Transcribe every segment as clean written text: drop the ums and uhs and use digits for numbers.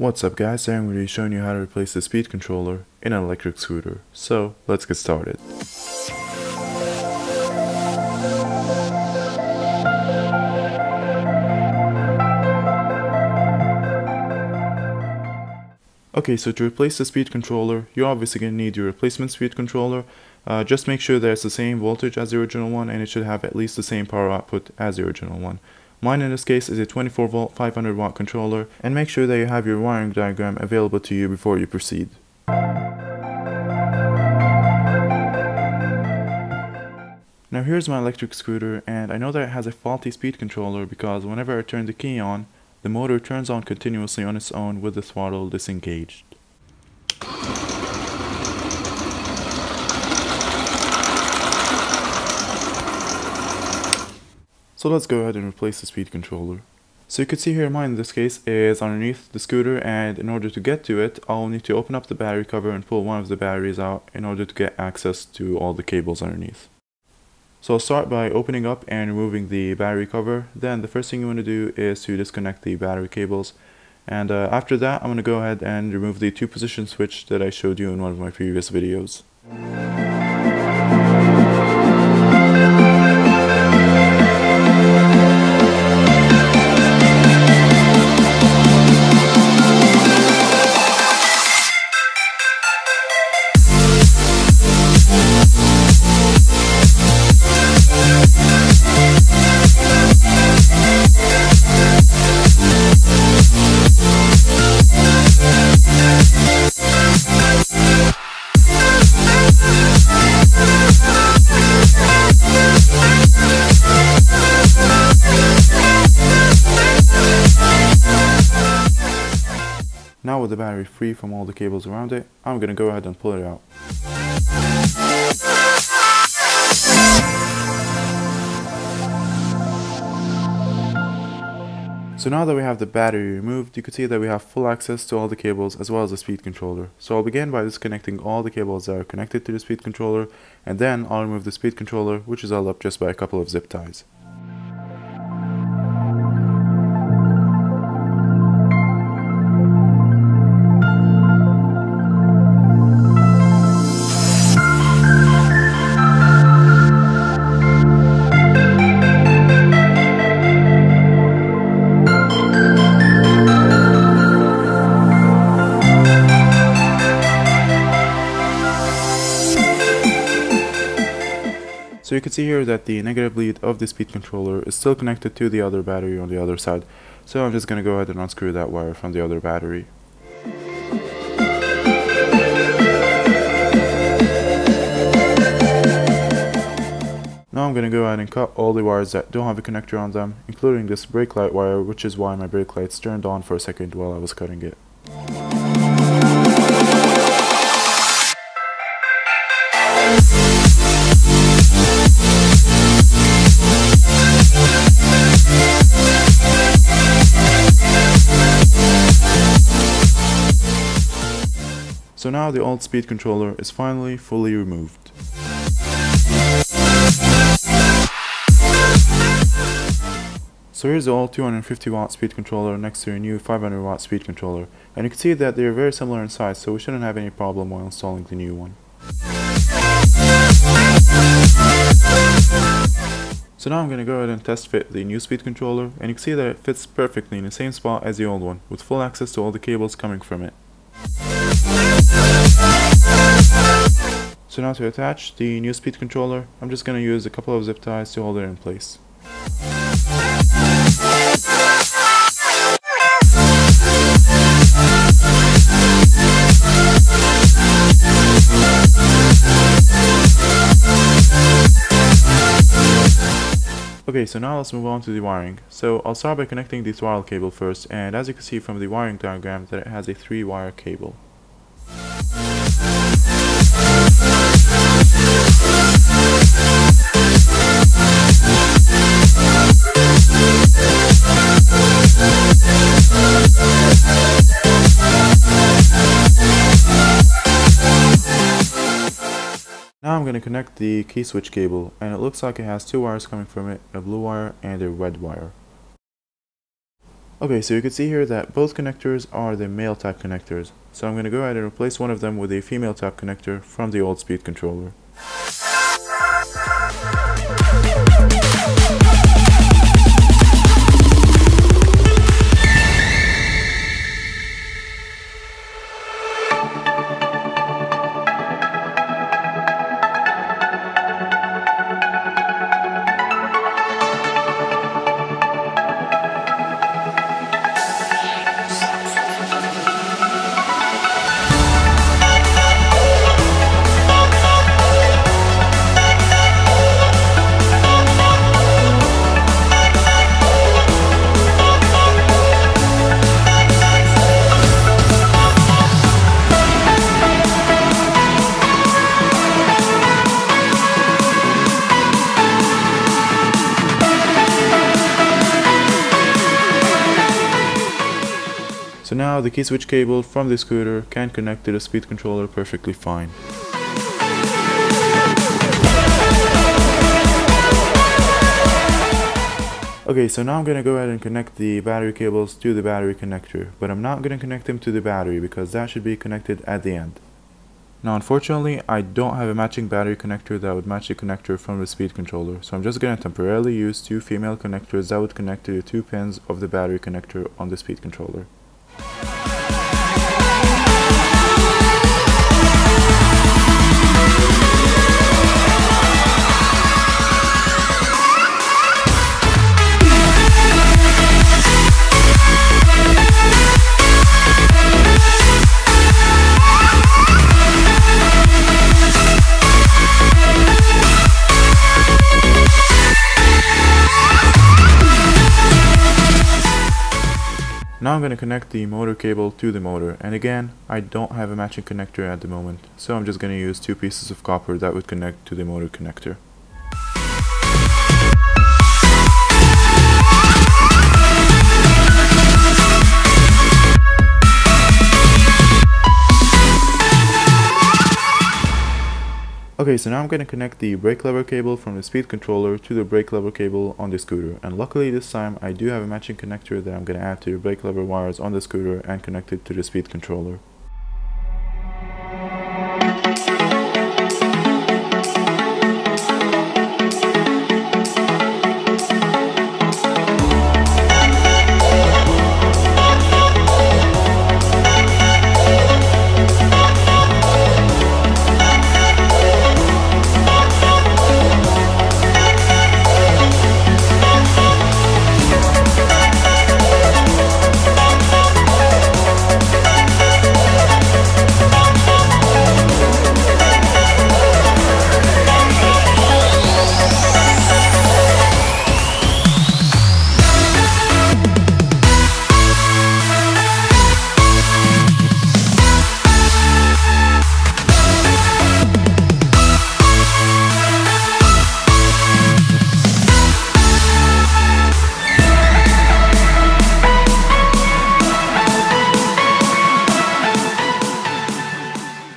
What's up guys, today I'm going to be showing you how to replace the speed controller in an electric scooter. So let's get started. Okay, so to replace the speed controller, you're obviously going to need your replacement speed controller. Just make sure that it's the same voltage as the original one and it should have at least the same power output as the original one. Mine in this case is a 24-volt 500-watt controller, and make sure that you have your wiring diagram available to you before you proceed. Now here's my electric scooter, and I know that it has a faulty speed controller because whenever I turn the key on, the motor turns on continuously on its own with the throttle disengaged. So let's go ahead and replace the speed controller. So you can see here mine in this case is underneath the scooter, and in order to get to it, I'll need to open up the battery cover and pull one of the batteries out in order to get access to all the cables underneath. So I'll start by opening up and removing the battery cover. Then the first thing you want to do is to disconnect the battery cables. And after that, I'm going to go ahead and remove the 2-position switch that I showed you in one of my previous videos. Now with the battery free from all the cables around it, I'm going to go ahead and pull it out. So now that we have the battery removed, you can see that we have full access to all the cables as well as the speed controller. So I'll begin by disconnecting all the cables that are connected to the speed controller, and then I'll remove the speed controller, which is held up just by a couple of zip ties. So you can see here that the negative lead of the speed controller is still connected to the other battery on the other side. So I'm just going to go ahead and unscrew that wire from the other battery. Now I'm going to go ahead and cut all the wires that don't have a connector on them, including this brake light wire, which is why my brake lights turned on for a second while I was cutting it. So now the old speed controller is finally fully removed. So here's the old 250-watt speed controller next to your new 500-watt speed controller. And you can see that they are very similar in size, so we shouldn't have any problem while installing the new one. So now I'm going to go ahead and test fit the new speed controller, and you can see that it fits perfectly in the same spot as the old one, with full access to all the cables coming from it. So now to attach the new speed controller, I'm just going to use a couple of zip ties to hold it in place. Okay, so now let's move on to the wiring. So I'll start by connecting the throttle cable first, and as you can see from the wiring diagram that it has a 3-wire cable. Now I'm going to connect the key switch cable, and it looks like it has 2 wires coming from it, a blue wire and a red wire. Okay, so you can see here that both connectors are the male type connectors. So I'm going to go ahead and replace one of them with a female type connector from the old speed controller. So now the key switch cable from the scooter can connect to the speed controller perfectly fine. Okay, so now I'm going to go ahead and connect the battery cables to the battery connector, but I'm not going to connect them to the battery because that should be connected at the end. Now unfortunately, I don't have a matching battery connector that would match the connector from the speed controller, so I'm just going to temporarily use two female connectors that would connect to the two pins of the battery connector on the speed controller. Now I'm going to connect the motor cable to the motor, and again, I don't have a matching connector at the moment, so I'm just going to use two pieces of copper that would connect to the motor connector. Okay, so now I'm going to connect the brake lever cable from the speed controller to the brake lever cable on the scooter, and luckily this time I do have a matching connector that I'm going to add to the brake lever wires on the scooter and connect it to the speed controller.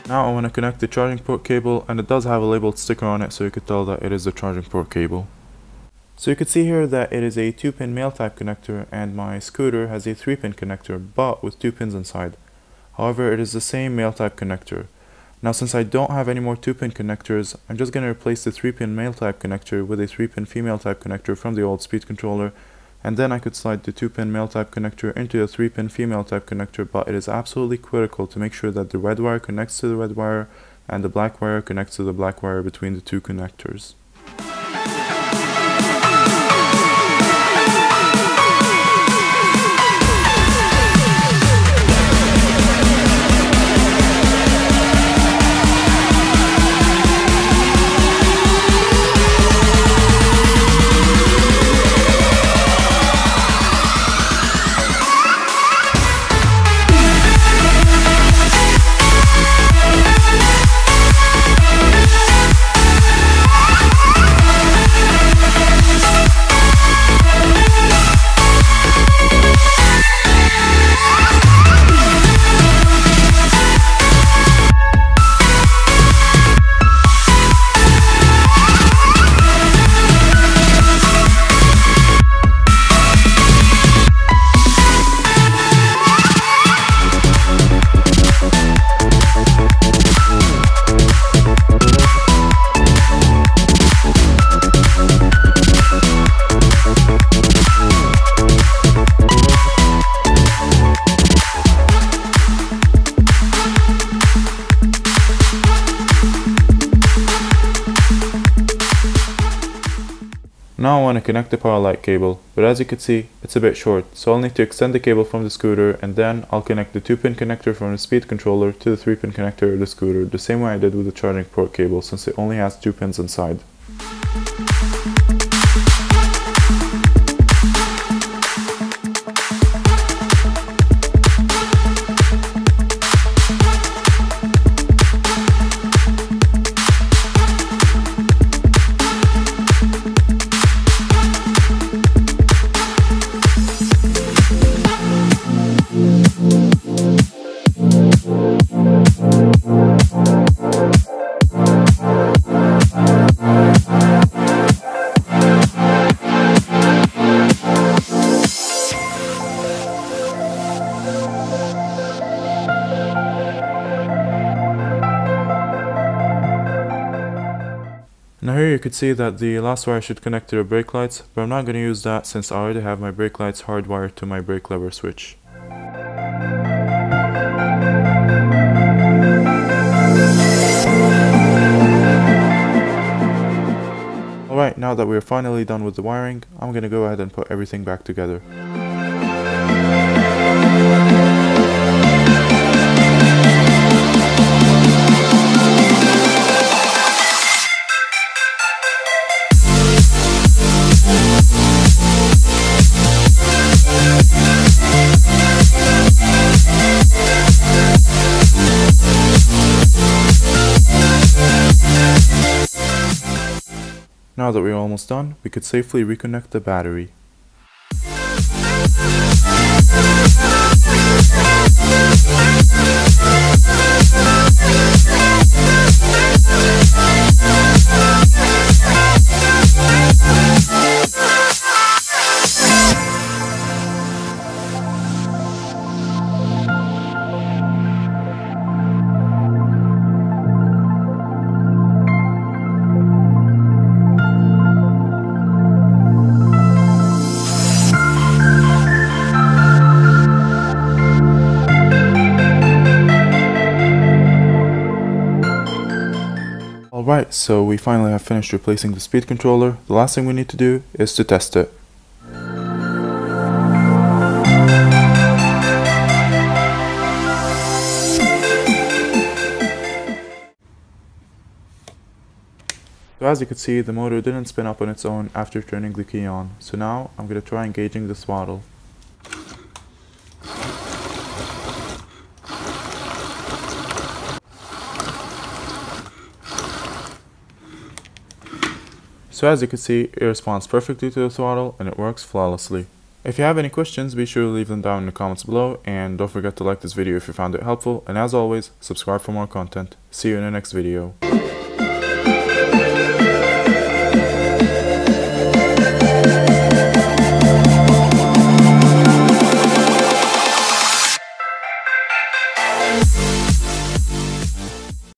Now I want to connect the charging port cable, and it does have a labeled sticker on it so you could tell that it is the charging port cable. So you can see here that it is a 2-pin male type connector, and my scooter has a 3-pin connector but with 2 pins inside. However, it is the same male type connector. Now since I don't have any more 2-pin connectors, I'm just going to replace the 3-pin male type connector with a 3-pin female type connector from the old speed controller, and then I could slide the 2-pin male type connector into the 3-pin female type connector, but it is absolutely critical to make sure that the red wire connects to the red wire and the black wire connects to the black wire between the two connectors. want to connect the power light cable, but as you can see, it's a bit short, so I'll need to extend the cable from the scooter and then I'll connect the 2-pin connector from the speed controller to the 3-pin connector of the scooter, the same way I did with the charging port cable since it only has 2 pins inside. Now here you could see that the last wire should connect to the brake lights, but I'm not going to use that since I already have my brake lights hardwired to my brake lever switch. Alright, now that we are finally done with the wiring, I'm going to go ahead and put everything back together. Now that we're almost done, we could safely reconnect the battery. Alright, so we finally have finished replacing the speed controller. The last thing we need to do is to test it. So as you can see, the motor didn't spin up on its own after turning the key on. So now I'm going to try engaging the throttle. So as you can see, it responds perfectly to the throttle and it works flawlessly. If you have any questions, be sure to leave them down in the comments below, and don't forget to like this video if you found it helpful, and as always, subscribe for more content. See you in the next video.